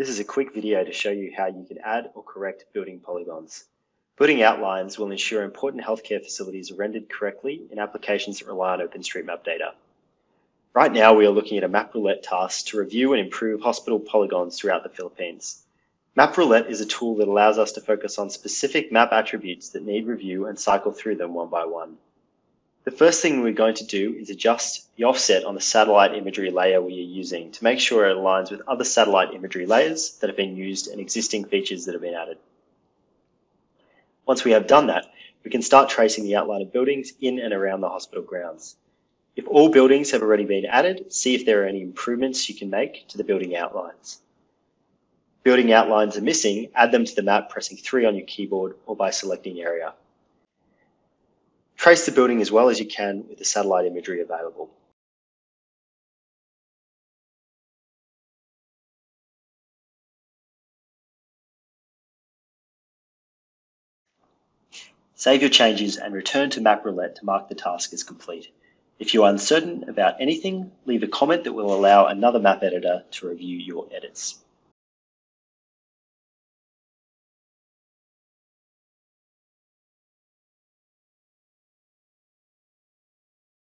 This is a quick video to show you how you can add or correct building polygons. Building outlines will ensure important healthcare facilities are rendered correctly in applications that rely on OpenStreetMap data. Right now we are looking at a MapRoulette task to review and improve hospital polygons throughout the Philippines. MapRoulette is a tool that allows us to focus on specific map attributes that need review and cycle through them one by one. The first thing we're going to do is adjust the offset on the satellite imagery layer we are using to make sure it aligns with other satellite imagery layers that have been used and existing features that have been added. Once we have done that, we can start tracing the outline of buildings in and around the hospital grounds. If all buildings have already been added, see if there are any improvements you can make to the building outlines. If building outlines are missing, add them to the map pressing 3 on your keyboard or by selecting area. Trace the building as well as you can with the satellite imagery available. Save your changes and return to MapRoulette to mark the task as complete. If you are uncertain about anything, leave a comment that will allow another map editor to review your edits.